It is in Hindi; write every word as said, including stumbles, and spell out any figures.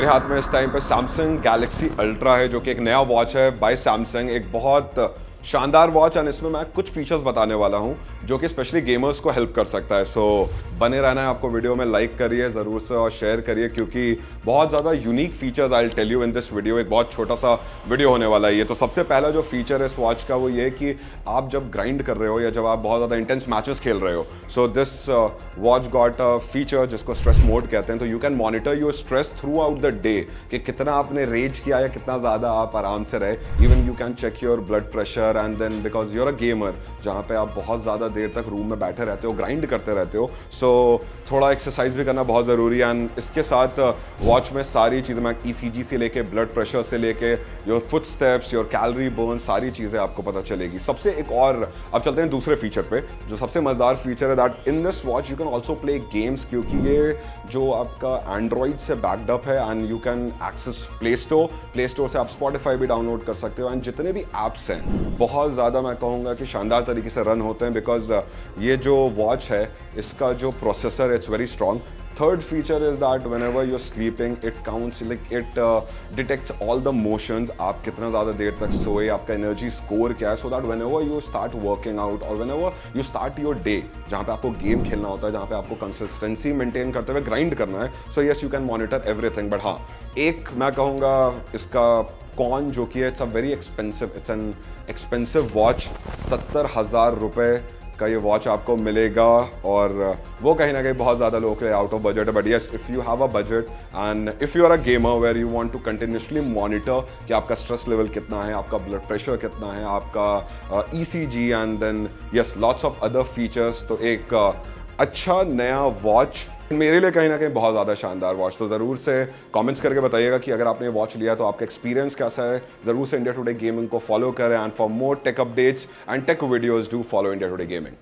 मेरे हाथ में इस टाइम पर Samsung Galaxy Ultra है जो कि एक नया वॉच है बाय Samsung, एक बहुत शानदार वॉच, और इसमें मैं कुछ फीचर्स बताने वाला हूं जो कि स्पेशली गेमर्स को हेल्प कर सकता है। सो so, बने रहना है आपको वीडियो में, लाइक करिए ज़रूर से और शेयर करिए, क्योंकि बहुत ज़्यादा unique features I will tell you in this video. एक बहुत छोटा सा वीडियो होने वाला है ये। तो सबसे पहला जो फीचर है इस वॉच का वो ये कि आप जब ग्राइंड कर रहे हो या जब आप बहुत ज़्यादा इंटेंस मैचेस खेल रहे हो, so this watch got a feature जिसको स्ट्रेस मोड कहते हैं। तो you can monitor your stress throughout the day कि कितना आपने रेज किया या कितना ज़्यादा आप आराम से रहे। Even you can check your blood pressure, and then because you're a gamer जहाँ पे आप बहुत ज़्यादा देर तक रूम में बैठे रहते हो, ग्राइंड करते रहते हो, सो so, थोड़ा एक्सरसाइज भी करना बहुत ज़रूरी है। एंड इसके साथ वॉच में सारी चीज़ें, मैं ई सी जी से लेके ब्लड प्रेशर से लेके your foot steps, your calorie burn, सारी चीज़ें आपको पता चलेगी। सबसे एक और, अब चलते हैं दूसरे फीचर पे, जो सबसे मज़ेदार फीचर है that in this watch you can also play games, क्योंकि ये जो आपका एंड्रॉइड से बैकडअप है and you can access Play Store. Play Store से आप स्पॉटिफाई भी डाउनलोड कर सकते हो, एंड जितने भी ऐप्स हैं बहुत ज़्यादा मैं कहूँगा कि शानदार तरीके से रन होते हैं, बिकॉज ये जो वॉच है इसका जो processor it's very strong. Third feature is that whenever you're sleeping, it counts, like it uh, detects all the motions. आप कितना ज़्यादा देर तक सोए, आपका energy score क्या है, so that whenever you start working out or whenever you start your day, जहाँ पे आपको game खेलना होता है, जहाँ पे आपको consistency maintain करते हुए grind करना है, so yes you can monitor everything। But हाँ, एक मैं कहूँगा इसका कॉन जो कि है, it's a very expensive, it's an expensive watch, सत्तर हज़ार रुपये का ये वॉच आपको मिलेगा, और वो कहीं ना कहीं बहुत ज़्यादा लोगों के लिए आउट ऑफ बजट है। But yes, if you have a budget and if you are a gamer where you want to continuously monitor कि आपका स्ट्रेस लेवल कितना है, आपका ब्लड प्रेशर कितना है, आपका E C G, and then yes lots of other features, तो एक uh, अच्छा नया वॉच, मेरे लिए कहीं ना कहीं बहुत ज़्यादा शानदार वॉच। तो ज़रूर से कमेंट्स करके बताइएगा कि अगर आपने वॉच लिया तो आपका एक्सपीरियंस कैसा है। ज़रूर से इंडिया टुडे गेमिंग को फॉलो करें, and for more tech updates and tech videos do follow India Today gaming.